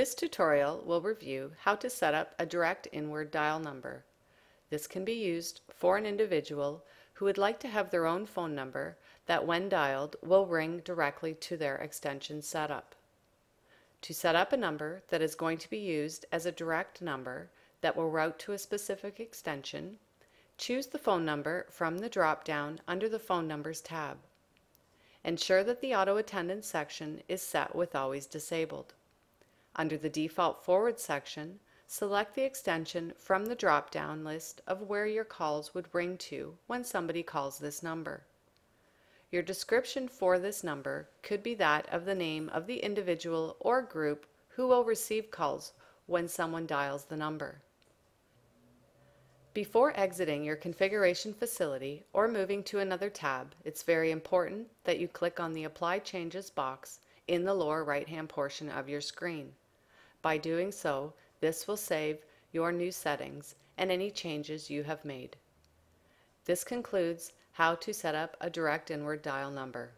This tutorial will review how to set up a direct inward dial number. This can be used for an individual who would like to have their own phone number that, when dialed, will ring directly to their extension setup. To set up a number that is going to be used as a direct number that will route to a specific extension, choose the phone number from the drop-down under the Phone Numbers tab. Ensure that the Auto Attendance section is set with Always Disabled. Under the Default Forward section, select the extension from the drop-down list of where your calls would ring to when somebody calls this number. Your description for this number could be that of the name of the individual or group who will receive calls when someone dials the number. Before exiting your configuration facility or moving to another tab, it's very important that you click on the Apply Changes box in the lower right-hand portion of your screen. By doing so, this will save your new settings and any changes you have made. This concludes how to set up a direct inward dial number.